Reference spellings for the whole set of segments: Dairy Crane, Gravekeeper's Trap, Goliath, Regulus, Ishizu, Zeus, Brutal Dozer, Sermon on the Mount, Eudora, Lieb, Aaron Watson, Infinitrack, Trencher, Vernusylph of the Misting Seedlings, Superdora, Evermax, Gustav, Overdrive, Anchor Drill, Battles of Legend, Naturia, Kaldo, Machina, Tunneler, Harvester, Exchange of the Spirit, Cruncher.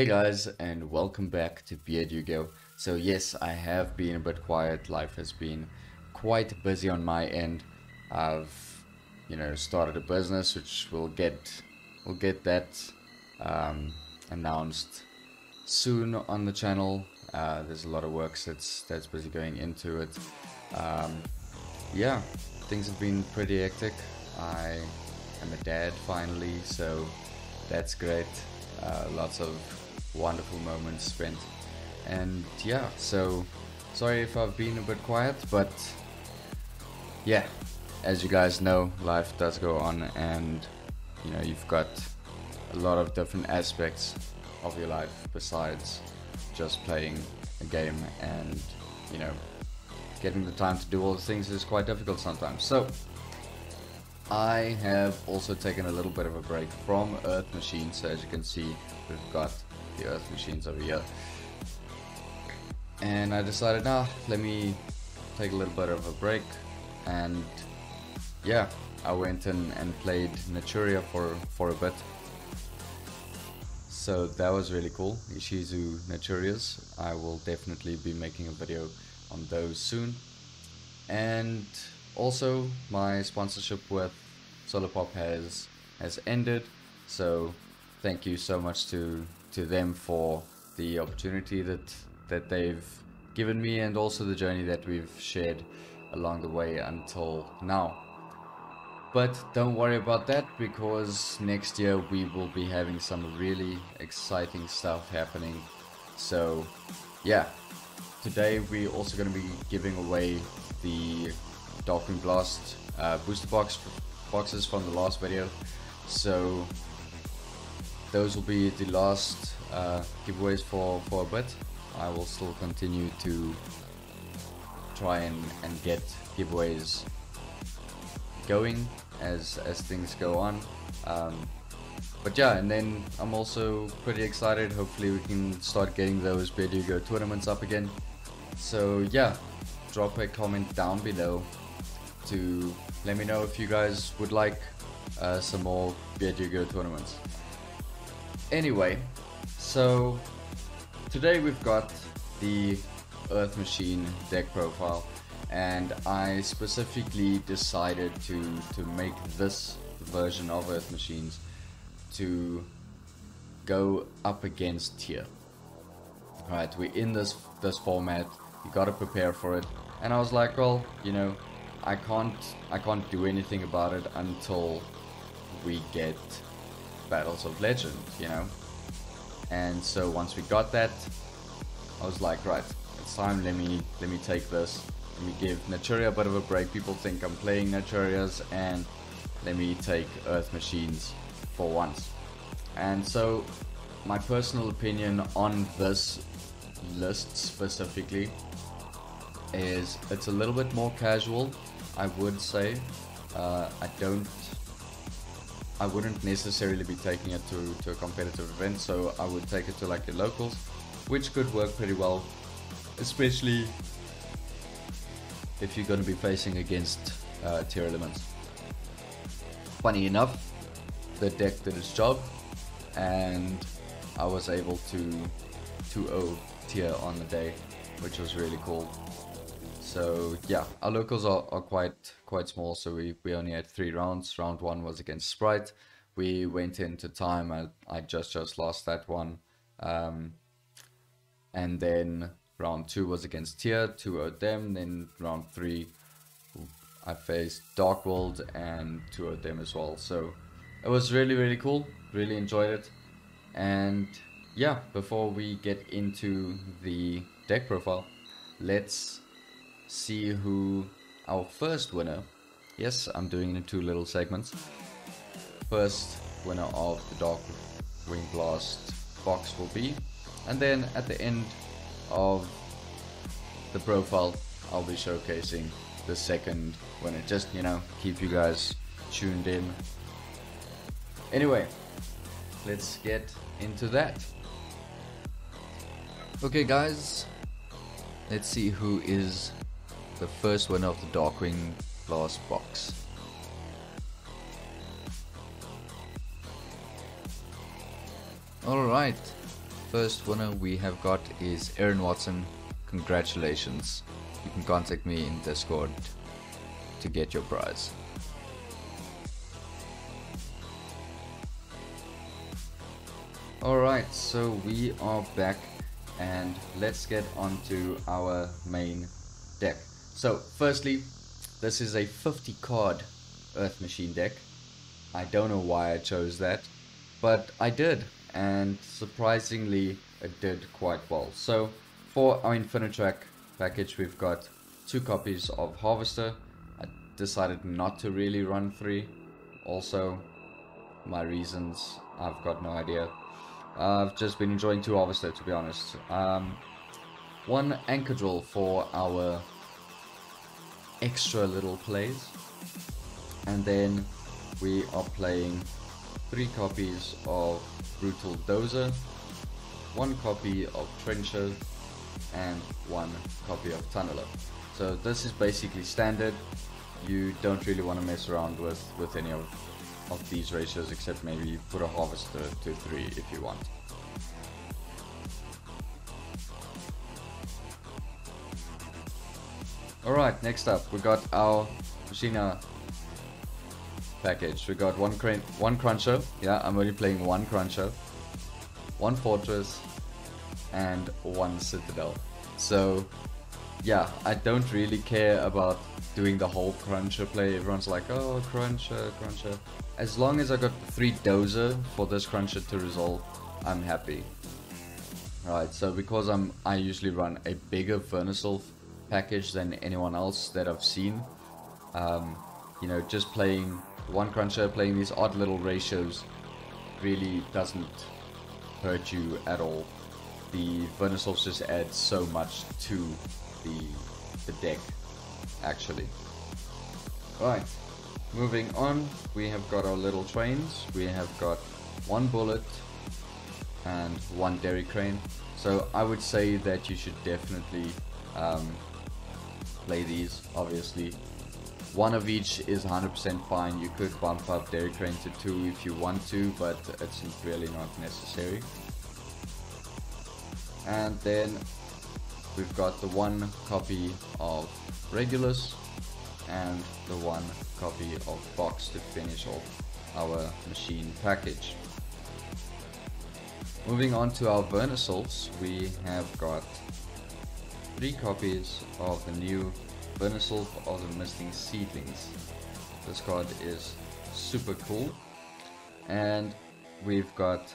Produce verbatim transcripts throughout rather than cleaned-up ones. Hey guys, and welcome back to BeardYGO. So yes, I have been a bit quiet. Life has been quite busy on my end. I've, you know, started a business, which we'll get, we'll get that um, announced soon on the channel. Uh, there's a lot of work that's that's busy going into it. Um, yeah, things have been pretty hectic. I am a dad finally, so that's great. Uh, lots of wonderful moments spent, and yeah, so sorry if I've been a bit quiet, but yeah, as you guys know, life does go on, and you know, you've got a lot of different aspects of your life besides just playing a game, and you know, getting the time to do all the things is quite difficult sometimes. So I have also taken a little bit of a break from Earth Machine. So as you can see, we've got the Earth Machines over here, and I decided, now ah, let me take a little bit of a break. And yeah, I went in and played Naturia for for a bit, so that was really cool. Ishizu Naturias, I will definitely be making a video on those soon. And also, my sponsorship with Solopop has has ended, so thank you so much to to them for the opportunity that that they've given me, and also the journey that we've shared along the way until now. But don't worry about that, because next year we will be having some really exciting stuff happening. So yeah, today we're also going to be giving away the Darkwing Blast uh, booster box boxes from the last video, so those will be the last uh, giveaways for for a bit. I will still continue to try and and get giveaways going as as things go on, um, but yeah. And then I'm also pretty excited. Hopefully we can start getting those BeardYGO tournaments up again. So yeah, drop a comment down below to let me know if you guys would like uh, some more BeardYGO tournaments. Anyway, so today we've got the Earth Machine deck profile, and I specifically decided to to make this version of Earth Machines to go up against here. All right, we're in this this format. You gotta prepare for it. And I was like, well, you know, I can't I can't do anything about it until we get Battles of Legend, you know. And so once we got that, I was like, right, it's time, let me let me take this, let me give Naturia a bit of a break. People think I'm playing Naturias, and let me take Earth Machines for once. And so my personal opinion on this list specifically is it's a little bit more casual, I would say. uh, I don't I wouldn't necessarily be taking it to, to a competitive event, so I would take it to like the locals, which could work pretty well, especially if you're going to be facing against uh, tier elements. Funny enough, the deck did its job, and I was able to two oh tier on the day, which was really cool. So yeah, our locals are, are quite quite small, so we, we only had three rounds. Round one was against Sprite. We went into time, I, I just just lost that one. Um, and then round two was against Tier, two oh them. Then round three I faced Dark World and two oh them as well. So it was really really cool, really enjoyed it. And yeah, before we get into the deck profile, let's see who our first winner. Yes, I'm doing it in two little segments. First winner of the Darkwing Blast box will be, and then at the end of the profile I'll be showcasing the second winner, just, you know, keep you guys tuned in. Anyway, let's get into that. Okay guys, let's see who is the first winner of the Darkwing Blast box. Alright, First winner we have got is Aaron Watson. Congratulations. You can contact me in Discord to get your prize. Alright, so we are back and let's get on to our main deck. So firstly, this is a fifty card Earth Machine deck. I don't know why I chose that, but I did, and surprisingly it did quite well. So for our Infinitrack package we've got two copies of Harvester. I decided not to really run three. Also, my reasons, I've got no idea. Uh, I've just been enjoying two Harvester, to be honest. Um, one Anchor Drill for our extra little plays, and then we are playing three copies of Brutal Dozer, one copy of Trencher, and one copy of Tunneler. So this is basically standard. You don't really want to mess around with, with any of, of these ratios, except maybe you put a Harvester to three if you want. Alright, next up we got our Machina package. We got one crane, one Cruncher. Yeah, I'm only playing one Cruncher, one Fortress, and one Citadel. So yeah, I don't really care about doing the whole Cruncher play. Everyone's like, oh, Cruncher, Cruncher. As long as I got the three Dozer for this Cruncher to resolve, I'm happy. Alright, so because I'm I usually run a bigger Vernusylph package than anyone else that I've seen, um, you know, just playing one Cruncher, playing these odd little ratios really doesn't hurt you at all. The Vernusylphs just add so much to the, the deck, actually. Right, moving on, we have got our little trains. We have got one Bullet and one Dairy Crane. So I would say that you should definitely um, play these, obviously. One of each is one hundred percent fine. You could bump up Dairy Crane to two if you want to, but it's really not necessary. And then we've got the one copy of Regulus and the one copy of Box to finish off our Machine package. Moving on to our Vernusylphs, we have got three copies of the new Vernusylph of the Misting Seedlings. This card is super cool, and we've got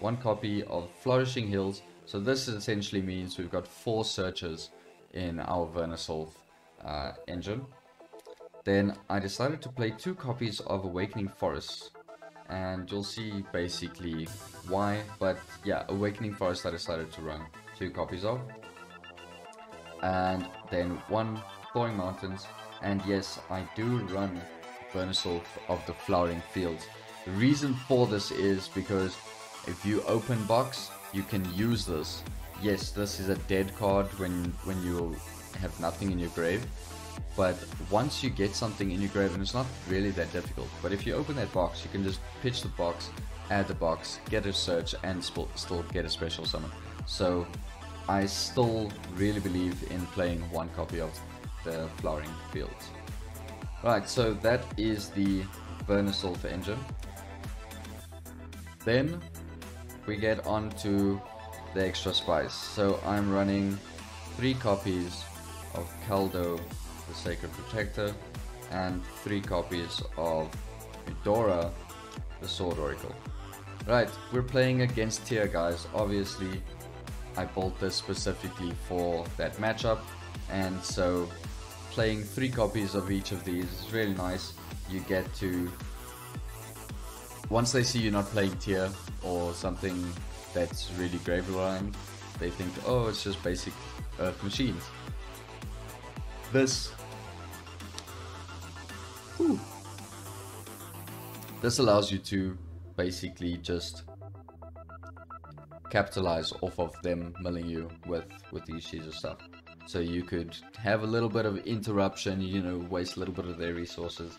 one copy of Flourishing Hills. So this essentially means we've got four searches in our Vernusylph uh, engine. Then I decided to play two copies of Awakening Forests, and you'll see basically why, but yeah, Awakening Forest I decided to run two copies of, and then one Thawing Mountains. And yes, I do run Vernusylph of the Flowering Fields. The reason for this is because if you open box, you can use this. Yes, this is a dead card when, when you have nothing in your grave, but once you get something in your grave, and it's not really that difficult, but if you open that box, you can just pitch the box, add the box, get a search, and still get a special summon. So I still really believe in playing one copy of the Flowering Fields. Right, so that is the Vernusylph engine. Then we get on to the extra spice. So I'm running three copies of Kaldo, the Sacred Protector, and three copies of Eudora, the Sword Oracle. Right, we're playing against tier guys. Obviously, I built this specifically for that matchup, and so playing three copies of each of these is really nice. You get to, once they see you're not playing tier or something that's really graveyard, they think, oh, it's just basic Earth Machines. This, ooh, this allows you to basically just capitalize off of them milling you with, with the Ishizu stuff. So you could have a little bit of interruption, you know, waste a little bit of their resources.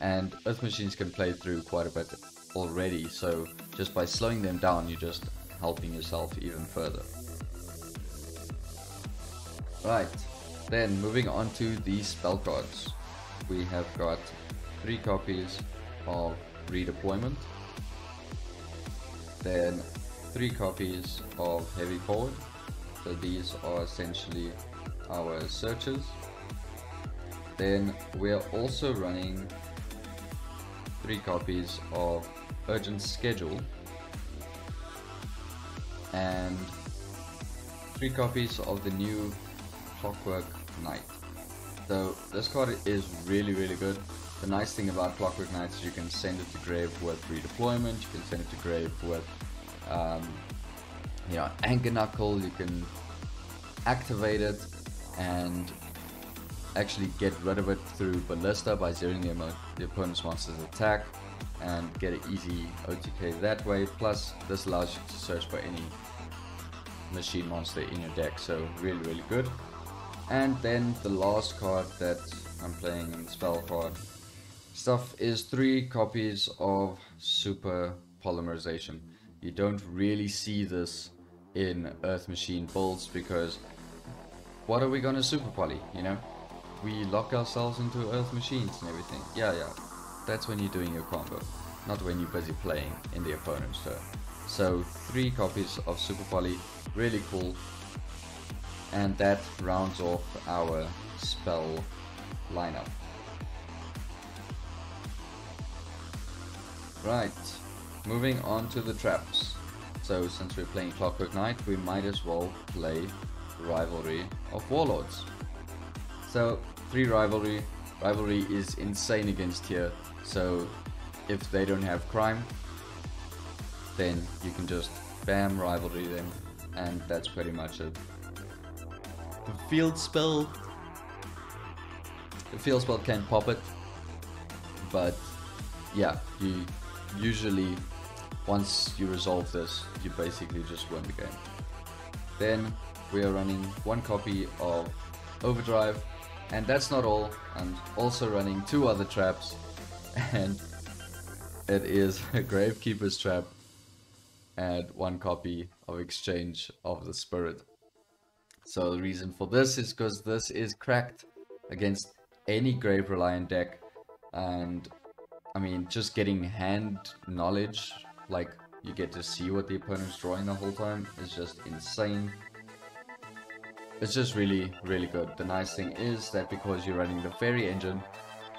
And Earth Machines can play through quite a bit already, so just by slowing them down, you just helping yourself even further. Right, then moving on to the spell cards. We have got three copies of Redeployment, then three copies of Heavy Forward. So these are essentially our searches. Then we're also running three copies of Urgent Schedule and three copies of the new Clockwork Knight. So this card is really really good. The nice thing about Clockwork Knight is you can send it to grave with Redeployment, you can send it to grave with um, you know, Anchor Knuckle, you can activate it and actually get rid of it through Ballista by zeroing the, the opponent's monster's attack and get an easy O T K that way, plus this allows you to search for any machine monster in your deck, so really really good. And then the last card that I'm playing in the spell card stuff is three copies of Super Polymerization. You don't really see this in Earth Machine builds because what are we gonna super poly, you know? We lock ourselves into Earth Machines and everything. Yeah, yeah, that's when you're doing your combo, not when you're busy playing in the opponent's turn. So three copies of Super Poly, really cool. And that rounds off our spell lineup. Right, moving on to the traps. So since we're playing Clockwork Knight, we might as well play Rivalry of Warlords. So three rivalry rivalry is insane against here, so if they don't have crime then you can just bam rivalry them, and that's pretty much it. The field spell the field spell can pop it, but yeah, you usually once you resolve this you basically just win the game. Then we are running one copy of Overdrive, and that's not all. I'm also running two other traps, and it is a Gravekeeper's Trap and one copy of Exchange of the Spirit. So the reason for this is because this is cracked against any Grave Reliant deck, and I mean just getting hand knowledge, like you get to see what the opponent's drawing the whole time, is just insane. It's just really, really good. The nice thing is that because you're running the Fairy Engine,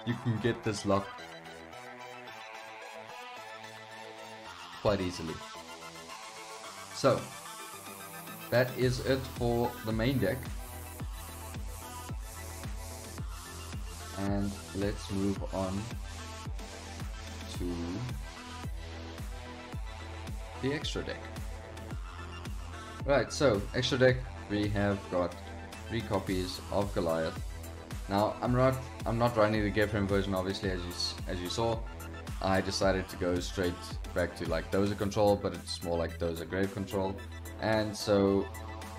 you can get this locked quite easily. So, that is it for the main deck. And let's move on to the extra deck. Right, so extra deck. We have got three copies of Goliath. Now I'm not I'm not running the Gearframe version, obviously, as you as you saw. I decided to go straight back to like Dozer control, but it's more like Dozer Grave control, and so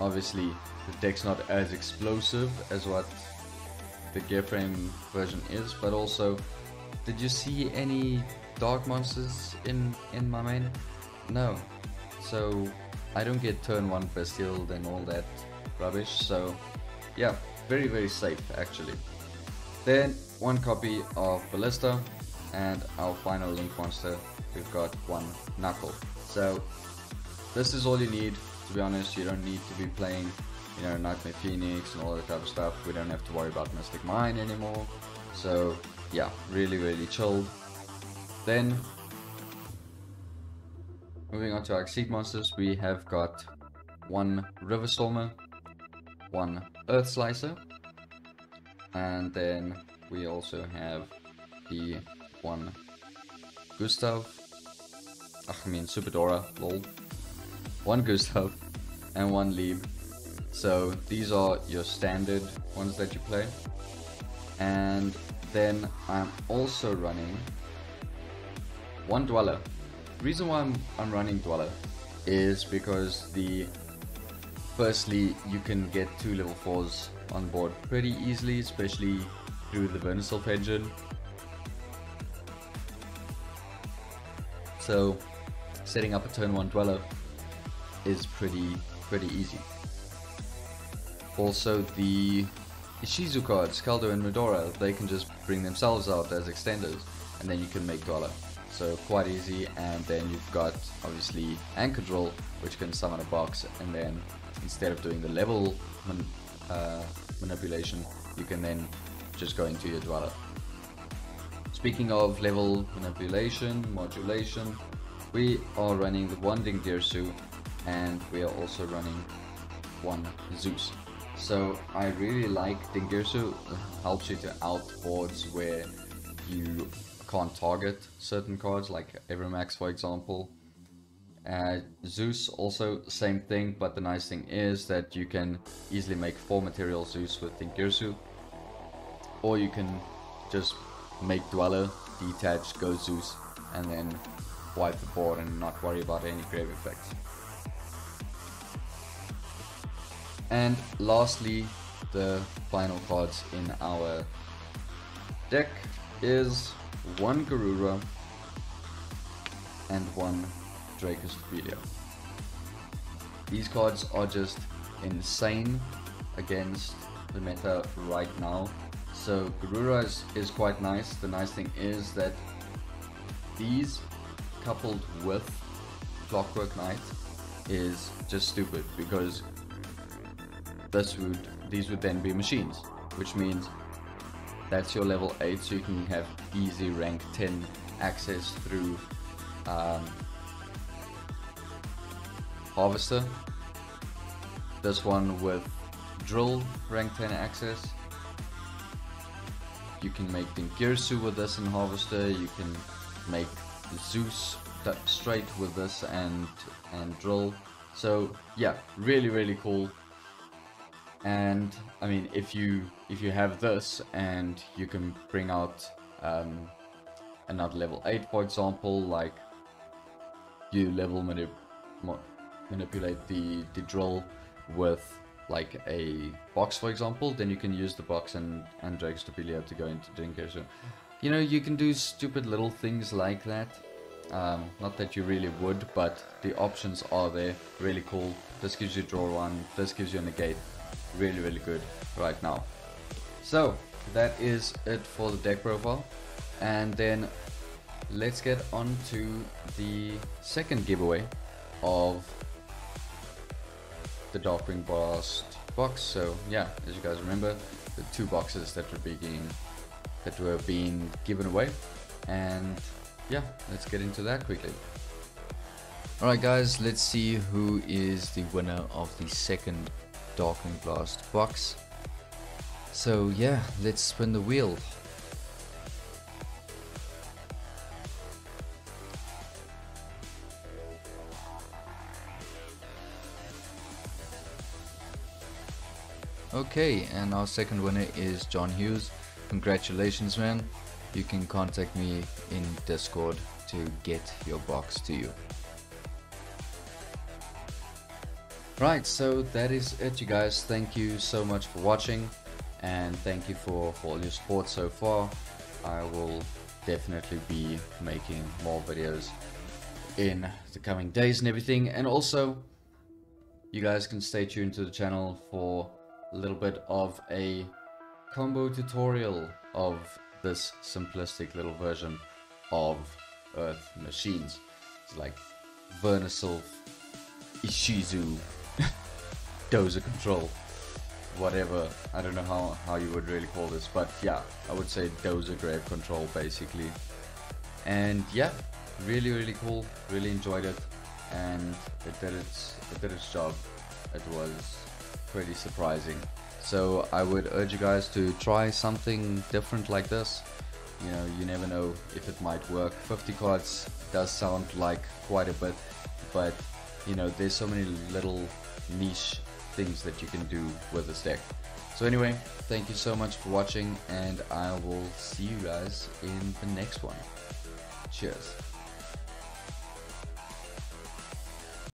obviously the deck's not as explosive as what the Gearframe version is. But also, did you see any dark monsters in in my main? No, so I don't get turn one Bastille and all that rubbish, so yeah, very very safe actually. Then one copy of Ballista, and our final link monster, we've got one Knuckle. So this is all you need, to be honest. You don't need to be playing, you know, Nightmare Phoenix and all that type of stuff. We don't have to worry about Mystic Mine anymore, so yeah, really really chilled. Then moving on to our Exceed monsters, we have got one River Stormer, one Earth Slicer, and then we also have the one Gustav, I mean Superdora, lol, one Gustav and one Lieb. So these are your standard ones that you play. And then I'm also running one Dweller. Reason why I'm, I'm running Dweller is because the firstly you can get two level fours on board pretty easily, especially through the Vernusylph engine. So setting up a turn one Dweller is pretty pretty easy. Also the Ishizu cards, Caldo and Medora, they can just bring themselves out as extenders, and then you can make Dweller. So quite easy, and then you've got obviously Anchor Drill, which can summon a box, and then instead of doing the level man uh, manipulation, you can then just go into your Dweller. Speaking of level manipulation, modulation, we are running the one Dingirsu, and we are also running one Zeus. So I really like Dingirsu, helps you to out boards where you can't target certain cards, like Evermax for example. Uh, Zeus also same thing, but the nice thing is that you can easily make four material Zeus with Dingirsu, or you can just make Dweller, detach, go Zeus, and then wipe the board and not worry about any grave effects. And lastly, the final cards in our deck is one Garura and one Dracus Filia. These cards are just insane against the meta right now. So Garura is, is quite nice. The nice thing is that these coupled with Clockwork Knight is just stupid, because This would, these would then be machines, which means that's your level eight, so you can have easy rank ten access through um, Harvester. This one with Drill rank ten access. You can make Dingirsu with this and Harvester. You can make Zeus straight with this and and Drill. So yeah, really really cool. And I mean, if you if you have this and you can bring out um, another level eight, for example, like you level manip manipulate the, the Drill with like a box, for example, then you can use the box and, and drag Stabilia to go into Dingirsu. You know, you can do stupid little things like that. Um, not that you really would, but the options are there. Really cool. This gives you draw one, this gives you negate. Really really good right now. So that is it for the deck profile, and then let's get on to the second giveaway of the Darkwing Blast box. So yeah, as you guys remember, the two boxes that were being that were being given away, and yeah, let's get into that quickly. Alright guys, let's see who is the winner of the second Darkwing Blast box. So yeah, let's spin the wheel. Okay, and our second winner is John Hughes. Congratulations man, you can contact me in Discord to get your box to you. Right, so that is it you guys. Thank you so much for watching, and thank you for, for all your support so far. I will definitely be making more videos in the coming days and everything, and also you guys can stay tuned to the channel for a little bit of a combo tutorial of this simplistic little version of Earth Machines. It's like Vernusylph, Ishizu, Dozer Control, whatever. I don't know how, how you would really call this, but yeah, I would say Dozer Grave Control basically. And yeah, really really cool, really enjoyed it, and it did its, it did its job. It was pretty surprising, so I would urge you guys to try something different like this. You know, you never know if it might work. fifty cards does sound like quite a bit, but you know, there's so many little niche things that you can do with this deck. So anyway, thank you so much for watching, and I will see you guys in the next one. Cheers.